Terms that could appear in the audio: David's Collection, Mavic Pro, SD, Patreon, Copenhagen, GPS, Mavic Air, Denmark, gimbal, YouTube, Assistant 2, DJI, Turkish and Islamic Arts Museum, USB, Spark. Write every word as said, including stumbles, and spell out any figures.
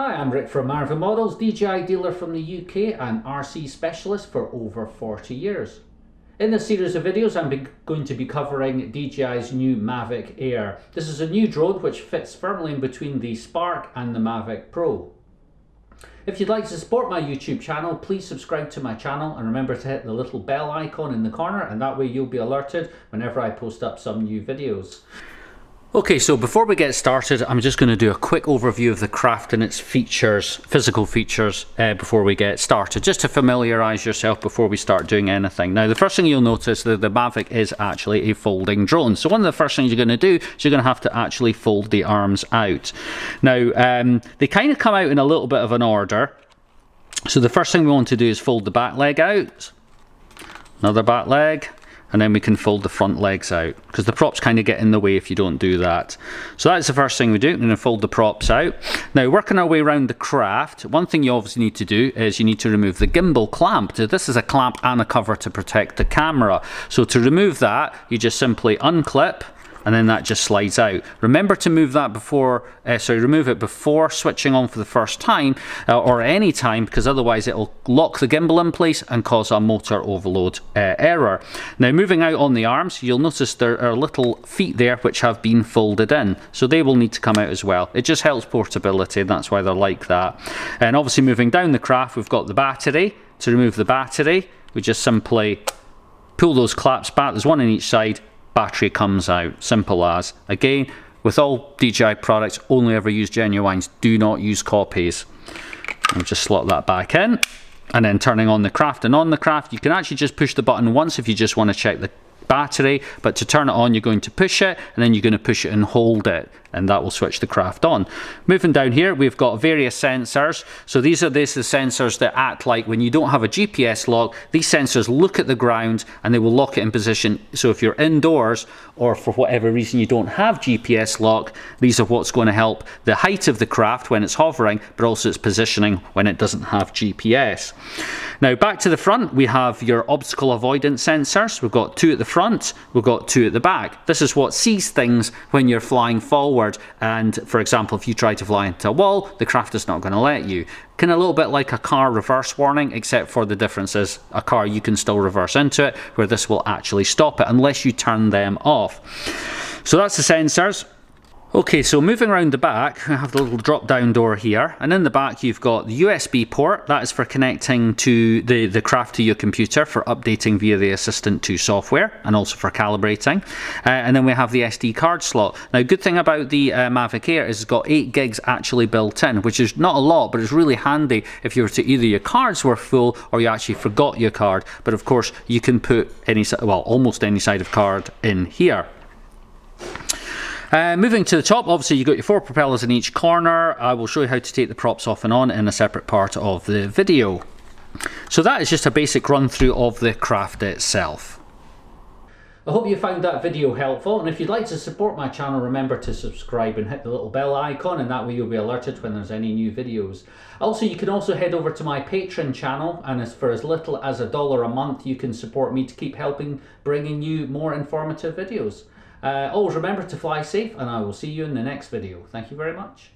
Hi, I'm Rick from Marathon Models, D J I dealer from the U K and R C specialist for over forty years. In this series of videos, I'm going to be covering D J I's new Mavic Air. This is a new drone which fits firmly in between the Spark and the Mavic Pro. If you'd like to support my YouTube channel, please subscribe to my channel and remember to hit the little bell icon in the corner, and that way you'll be alerted whenever I post up some new videos. Okay, so before we get started, I'm just going to do a quick overview of the craft and its features, physical features, uh, before we get started, just to familiarise yourself before we start doing anything. Now, the first thing you'll notice that the Mavic is actually a folding drone. So one of the first things you're going to do is you're going to have to actually fold the arms out. Now, um, they kind of come out in a little bit of an order. So the first thing we want to do is fold the back leg out, another back leg, and then we can fold the front legs out, because the props kind of get in the way if you don't do that. So that's the first thing we do. We're going to fold the props out. Now, working our way around the craft, one thing you obviously need to do is you need to remove the gimbal clamp. So this is a clamp and a cover to protect the camera. So to remove that, you just simply unclip, and then that just slides out. Remember to move that before, uh, sorry, remove it before switching on for the first time uh, or any time, because otherwise it'll lock the gimbal in place and cause a motor overload uh, error. Now, moving out on the arms, you'll notice there are little feet there which have been folded in, so they will need to come out as well. It just helps portability, and that's why they're like that. And obviously moving down the craft, we've got the battery. To remove the battery, we just simply pull those clamps back. There's one on each side. Battery comes out, simple as. Again, with all D J I products, only ever use genuines, do not use copies. I'll just slot that back in, and then turning on the craft. And on the craft, you can actually just push the button once if you just want to check the battery, but to turn it on, you're going to push it, and then you're going to push it and hold it, and that will switch the craft on. Moving down here, we've got various sensors. So these are this the sensors that act like when you don't have a G P S lock. These sensors look at the ground and they will lock it in position. So if you're indoors, or for whatever reason you don't have G P S lock, these are what's going to help the height of the craft when it's hovering, but also its positioning when it doesn't have G P S. Now, back to the front, we have your obstacle avoidance sensors. We've got two at the front, we've got two at the back. This is what sees things when you're flying forward. And for example, if you try to fly into a wall, the craft is not going to let you. Kind of a little bit like a car reverse warning, except for the difference is a car you can still reverse into it, where this will actually stop it unless you turn them off. So that's the sensors. Okay, so moving around the back, I have the little drop-down door here, and in the back you've got the U S B port. That is for connecting to the, the craft to your computer for updating via the Assistant two software, and also for calibrating. Uh, and then we have the S D card slot. Now, good thing about the uh, Mavic Air is it's got eight gigs actually built in, which is not a lot, but it's really handy if you were to either your cards were full or you actually forgot your card. But of course, you can put any, well, almost any side of card in here. Uh, moving to the top, obviously you've got your four propellers in each corner. I will show you how to take the props off and on in a separate part of the video. So that is just a basic run through of the craft itself. I hope you found that video helpful, and if you'd like to support my channel, remember to subscribe and hit the little bell icon, and that way you'll be alerted when there's any new videos. Also, you can also head over to my Patreon channel, and as for as little as a dollar a month, you can support me to keep helping bringing you more informative videos. Uh, always remember to fly safe, and I will see you in the next video. Thank you very much.